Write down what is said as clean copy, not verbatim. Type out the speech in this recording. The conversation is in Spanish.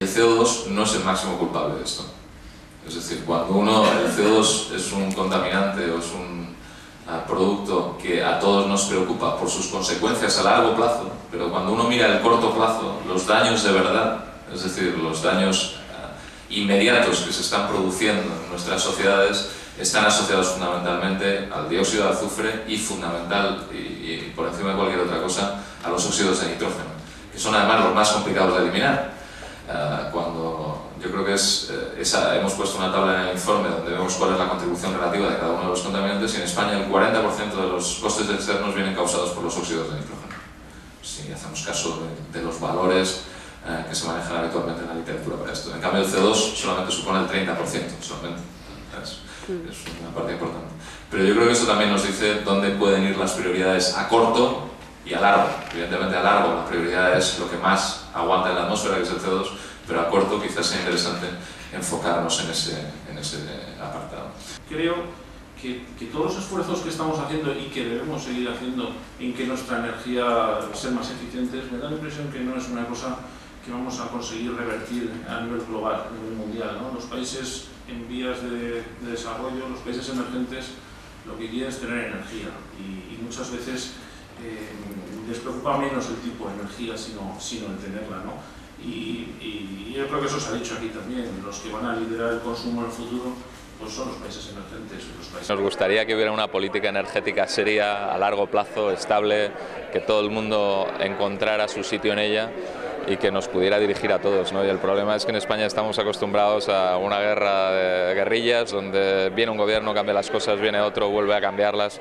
El CO2 no es el máximo culpable de esto. Es decir, cuando el CO2 es un contaminante o es un producto que a todos nos preocupa por sus consecuencias a largo plazo, pero cuando uno mira el corto plazo, los daños de verdad, es decir, los daños inmediatos que se están produciendo en nuestras sociedades, están asociados fundamentalmente al dióxido de azufre y y por encima de cualquier otra cosa, a los óxidos de nitrógeno, que son además los más complicados de eliminar. Yo creo que hemos puesto una tabla en el informe donde vemos cuál es la contribución relativa de cada uno de los contaminantes, y en España el 40% de los costes externos vienen causados por los óxidos de nitrógeno. Si hacemos caso de los valores que se manejan habitualmente en la literatura para esto. En cambio el CO2 solamente supone el 30%, solamente. Es una parte importante. Pero yo creo que eso también nos dice dónde pueden ir las prioridades a corto y a largo. Evidentemente a largo la prioridad es lo que más aguanta en la atmósfera, que es el CO2, pero a corto quizás sea interesante enfocarnos en ese apartado. Creo que todos los esfuerzos que estamos haciendo y que debemos seguir haciendo en que nuestra energía sea más eficiente, me da la impresión que no es una cosa que vamos a conseguir revertir a nivel global, a nivel mundial, ¿no? Los países en vías de desarrollo, los países emergentes, lo que quieren es tener energía y muchas veces les preocupa menos el tipo de energía, sino el tenerla, ¿no? Y yo creo que eso se ha dicho aquí también, los que van a liderar el consumo en el futuro pues son los países emergentes. Nos gustaría que hubiera una política energética seria, a largo plazo, estable, que todo el mundo encontrara su sitio en ella y que nos pudiera dirigir a todos, ¿no? Y el problema es que en España estamos acostumbrados a una guerra de guerrillas, donde viene un gobierno, cambia las cosas, viene otro, vuelve a cambiarlas.